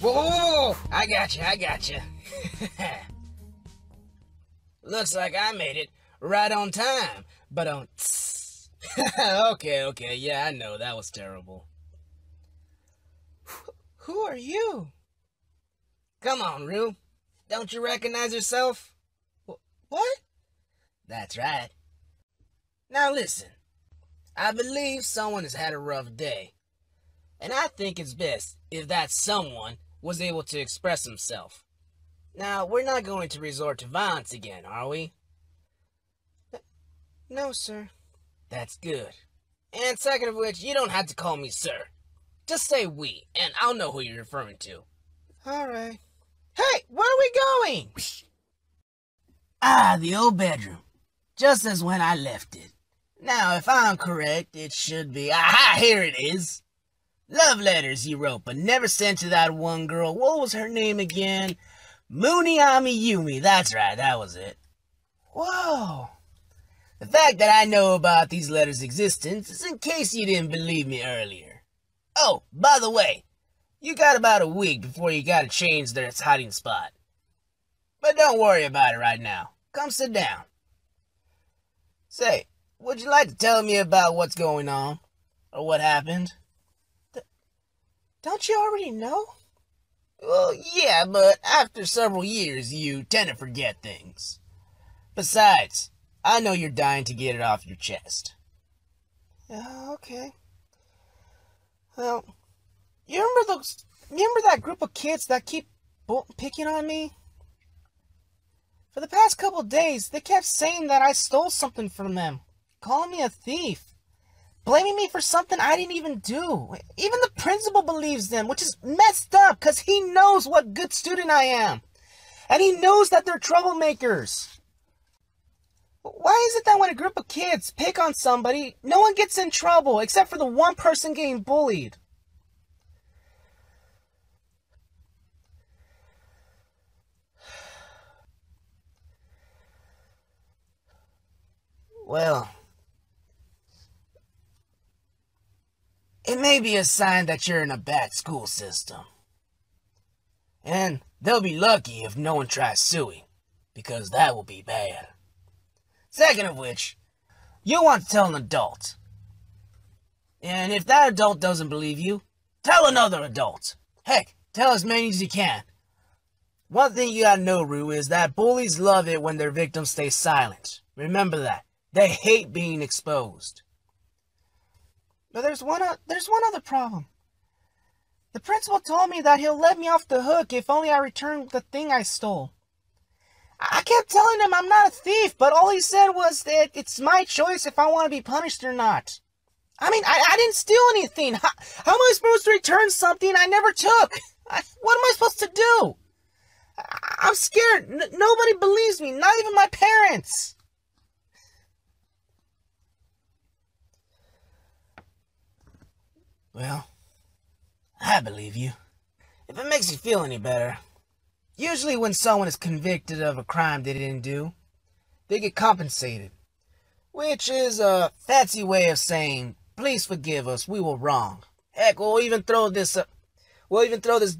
Whoa! I gotcha. Looks like I made it right on time, but on tss. Okay, yeah, I know, that was terrible. Who are you? Come on, Ru. Don't you recognize yourself? What? That's right. Now listen, I believe someone has had a rough day, and I think it's best if that someone was able to express himself. Now, we're not going to resort to violence again, are we? No, sir. That's good. And second of which, you don't have to call me sir. Just say we, and I'll know who you're referring to. All right. Hey, where are we going? Ah, the old bedroom. Just as when I left it. Now, if I'm correct, it should be... Aha, here it is. Love letters you wrote, but never sent to that one girl. What was her name again? Mooney Ami Yumi. That's right, that was it. Whoa. The fact that I know about these letters' existence is in case you didn't believe me earlier. Oh, by the way, you got about a week before you gotta change their hiding spot. But don't worry about it right now. Come sit down. Say, would you like to tell me about what's going on? Or what happened? Don't you already know? Well, yeah, but after several years, you tend to forget things. Besides, I know you're dying to get it off your chest. Okay. Well, you remember that group of kids that keep picking on me? For the past couple days, they kept saying that I stole something from them, calling me a thief, blaming me for something I didn't even do. Even the principal believes them, which is messed up because he knows what good student I am. And he knows that they're troublemakers. Why is it that when a group of kids pick on somebody, no one gets in trouble except for the one person getting bullied? Well, it may be a sign that you're in a bad school system. And they'll be lucky if no one tries suing, because that will be bad. Second of which, you want to tell an adult. And if that adult doesn't believe you, tell another adult. Heck, tell as many as you can. One thing you gotta know, Ru, is that bullies love it when their victims stay silent. Remember that. They hate being exposed. But there's one other problem. The principal told me that he'll let me off the hook if only I returned the thing I stole. I kept telling him I'm not a thief, but all he said was that it's my choice if I want to be punished or not. I mean, I didn't steal anything. How am I supposed to return something I never took? What am I supposed to do? I'm scared. Nobody believes me, not even my parents. Well, I believe you. If it makes you feel any better, usually when someone is convicted of a crime they didn't do, they get compensated, which is a fancy way of saying, please forgive us, we were wrong. Heck, we'll even throw this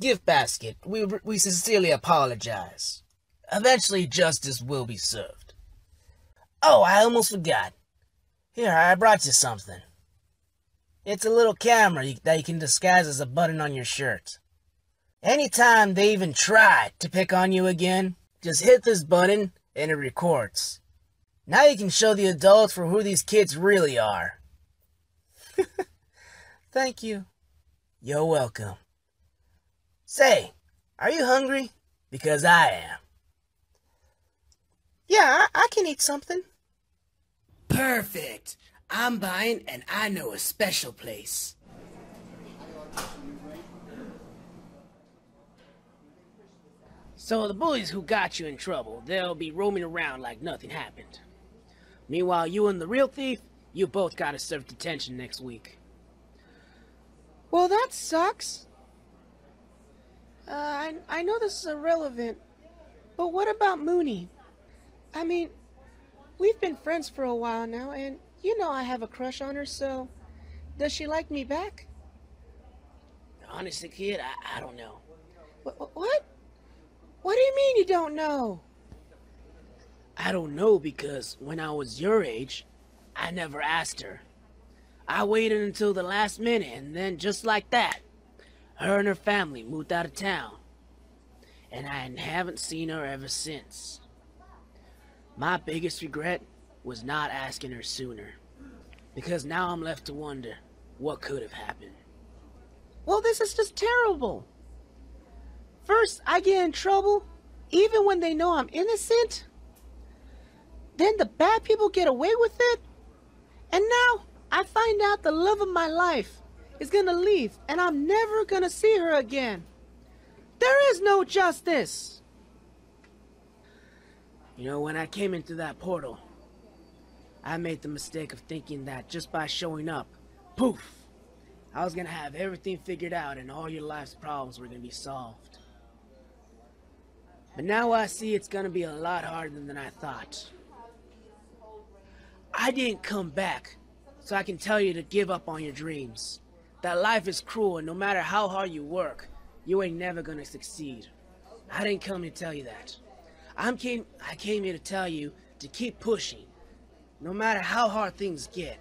gift basket. We sincerely apologize. Eventually, justice will be served. Oh, I almost forgot. Here, I brought you something. It's a little camera that you can disguise as a button on your shirt. Anytime they even try to pick on you again, just hit this button and it records. Now you can show the adults for who these kids really are. Thank you. You're welcome. Say, are you hungry? Because I am. Yeah, I can eat something. Perfect. I'm buying, and I know a special place. So the bullies who got you in trouble, they'll be roaming around like nothing happened. Meanwhile, you and the real thief, you both gotta serve detention next week. Well, that sucks. I know this is irrelevant, but what about Mooney? I mean, we've been friends for a while now, and... you know I have a crush on her, so does she like me back? Honestly, kid, I don't know. What? What do you mean you don't know? I don't know because when I was your age, I never asked her. I waited until the last minute, and then just like that, her and her family moved out of town. And I haven't seen her ever since. My biggest regret was not asking her sooner, because now I'm left to wonder what could have happened. Well, this is just terrible. First, I get in trouble, even when they know I'm innocent. Then the bad people get away with it. And now I find out the love of my life is gonna leave and I'm never gonna see her again. There is no justice. You know, when I came into that portal, I made the mistake of thinking that just by showing up, poof, I was gonna have everything figured out and all your life's problems were gonna be solved. But now I see it's gonna be a lot harder than I thought. I didn't come back so I can tell you to give up on your dreams. That life is cruel and no matter how hard you work, you ain't never gonna succeed. I didn't come to tell you that. I came here to tell you to keep pushing, no matter how hard things get.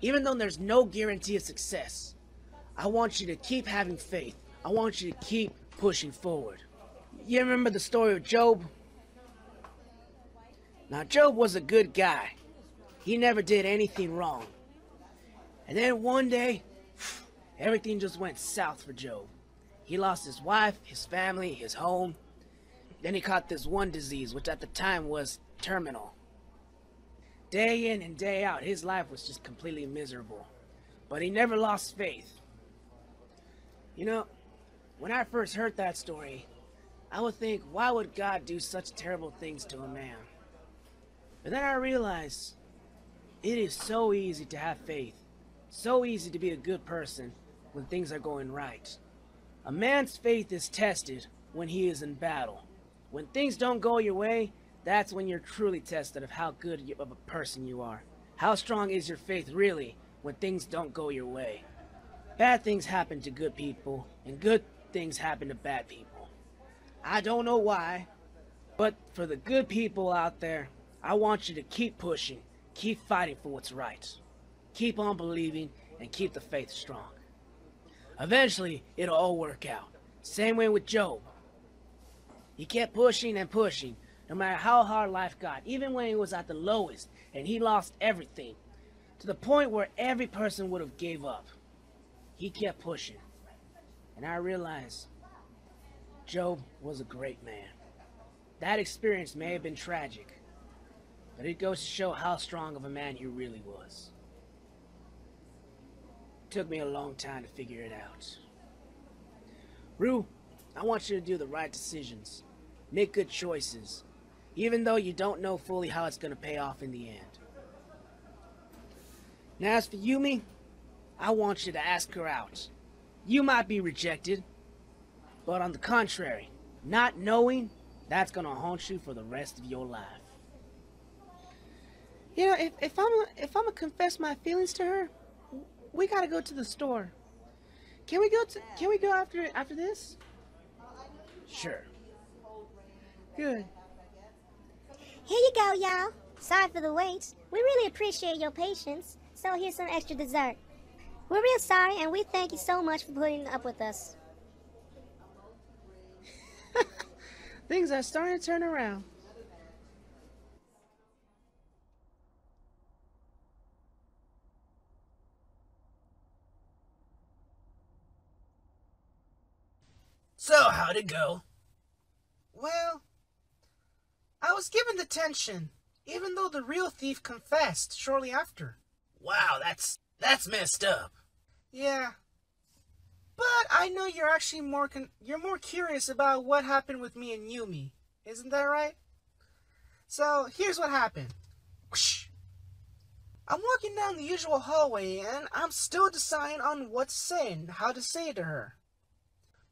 Even though there's no guarantee of success, I want you to keep having faith. I want you to keep pushing forward. You remember the story of Job? Now, Job was a good guy. He never did anything wrong. And then one day, everything just went south for Job. He lost his wife, his family, his home. Then he caught this one disease, which at the time was terminal. Day in and day out, his life was just completely miserable. But he never lost faith. You know, when I first heard that story, I would think, why would God do such terrible things to a man? But then I realized, it is so easy to have faith, so easy to be a good person when things are going right. A man's faith is tested when he is in battle. When things don't go your way, that's when you're truly tested of how good of a person you are. How strong is your faith really when things don't go your way? Bad things happen to good people, and good things happen to bad people. I don't know why, but for the good people out there, I want you to keep pushing. Keep fighting for what's right. Keep on believing and keep the faith strong. Eventually, it'll all work out. Same way with Job. He kept pushing and pushing, no matter how hard life got, even when he was at the lowest and he lost everything, to the point where every person would have gave up. He kept pushing. And I realized Job was a great man. That experience may have been tragic, but it goes to show how strong of a man he really was. It took me a long time to figure it out. Ru, I want you to do the right decisions. Make good choices, even though you don't know fully how it's going to pay off in the end. Now as for Yumi, I want you to ask her out. You might be rejected, but on the contrary, not knowing, that's going to haunt you for the rest of your life. You know, if I'm gonna confess my feelings to her, we gotta go to the store. Can we go after this? Sure. Good. Here you go, y'all. Sorry for the wait. We really appreciate your patience. So here's some extra dessert. We're real sorry, and we thank you so much for putting up with us. Things are starting to turn around. So, how'd it go? Well, I was given detention, even though the real thief confessed shortly after. Wow, that's messed up. Yeah. But I know you're actually more curious about what happened with me and Yumi. Isn't that right? So, here's what happened. Whoosh. I'm walking down the usual hallway and I'm still deciding on what to say and how to say to her.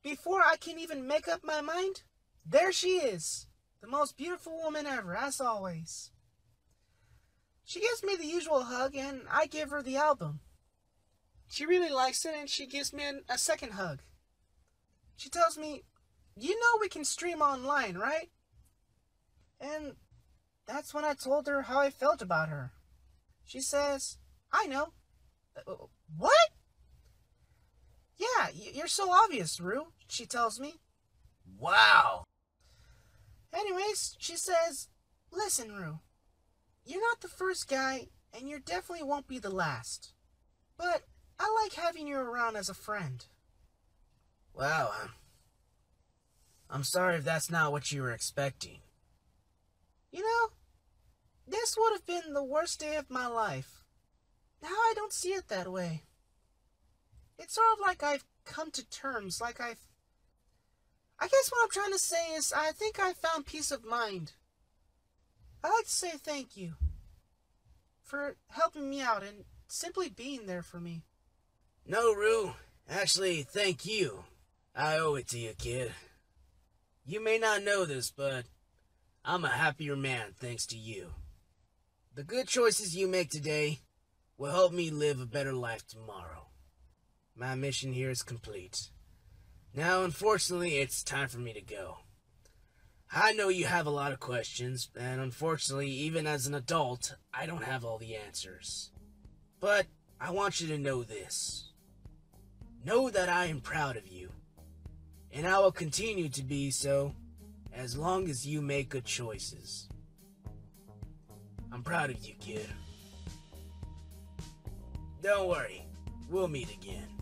Before I can even make up my mind, there she is, the most beautiful woman ever, as always. She gives me the usual hug, and I give her the album. She really likes it, and she gives me a second hug. She tells me, you know we can stream online, right? And that's when I told her how I felt about her. She says, I know. What? Yeah, you're so obvious, Ru, she tells me. Wow. Anyways, she says, listen, Ru, you're not the first guy, and you definitely won't be the last. But I like having you around as a friend. Wow, I'm sorry if that's not what you were expecting. You know, this would have been the worst day of my life. Now I don't see it that way. It's sort of like I've come to terms, like I guess what I'm trying to say is I think I found peace of mind. I'd like to say thank you for helping me out and simply being there for me. No, Ru. Actually, thank you. I owe it to you, kid. You may not know this, but I'm a happier man thanks to you. The good choices you make today will help me live a better life tomorrow. My mission here is complete. Now, unfortunately, it's time for me to go. I know you have a lot of questions, and unfortunately, even as an adult, I don't have all the answers. But I want you to know this. Know that I am proud of you, and I will continue to be so as long as you make good choices. I'm proud of you, kid. Don't worry, we'll meet again.